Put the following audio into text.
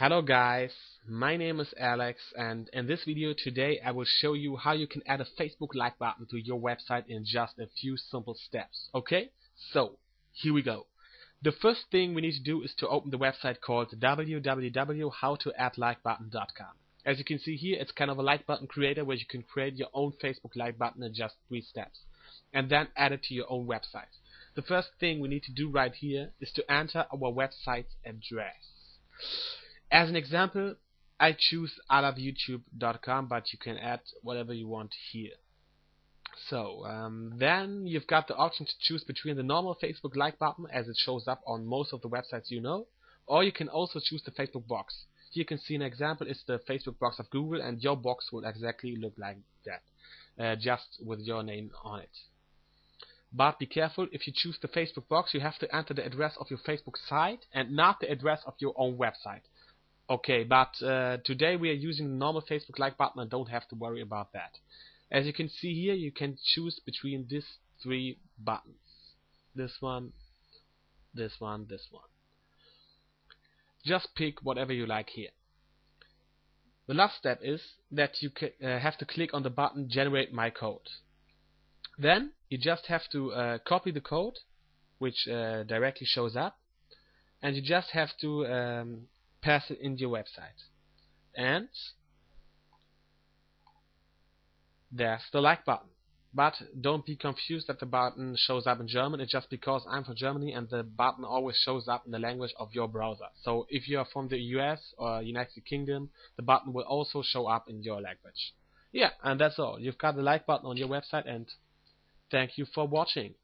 Hello guys, my name is Alex, and in this video today I will show you how you can add a Facebook like button to your website in just a few simple steps. Okay, so here we go. The first thing we need to do is to open the website called www.howtoaddlikebutton.com. As you can see here, it's kind of a like button creator where you can create your own Facebook like button in just 3 steps and then add it to your own website. The first thing we need to do right here is to enter our website's address. As an example, I choose iloveyoutube.com, but you can add whatever you want here. So then you've got the option to choose between the normal Facebook like button, as it shows up on most of the websites you know, or you can also choose the Facebook box. Here you can see an example is the Facebook box of Google, and your box will exactly look like that, just with your name on it. But be careful, if you choose the Facebook box, you have to enter the address of your Facebook site and not the address of your own website. Okay, but today we are using the normal Facebook like button and don't have to worry about that. As you can see here, you can choose between these 3 buttons. This one, this one, this one. Just pick whatever you like here. The last step is that you have to click on the button Generate My Code. Then you just have to copy the code, which directly shows up, and you just have to pass it in your website, and there's the like button. But don't be confused that the button shows up in German. It's just because I'm from Germany and the button always shows up in the language of your browser. So if you are from the US or United Kingdom, the button will also show up in your language. Yeah, and that's all. You've got the like button on your website, and thank you for watching.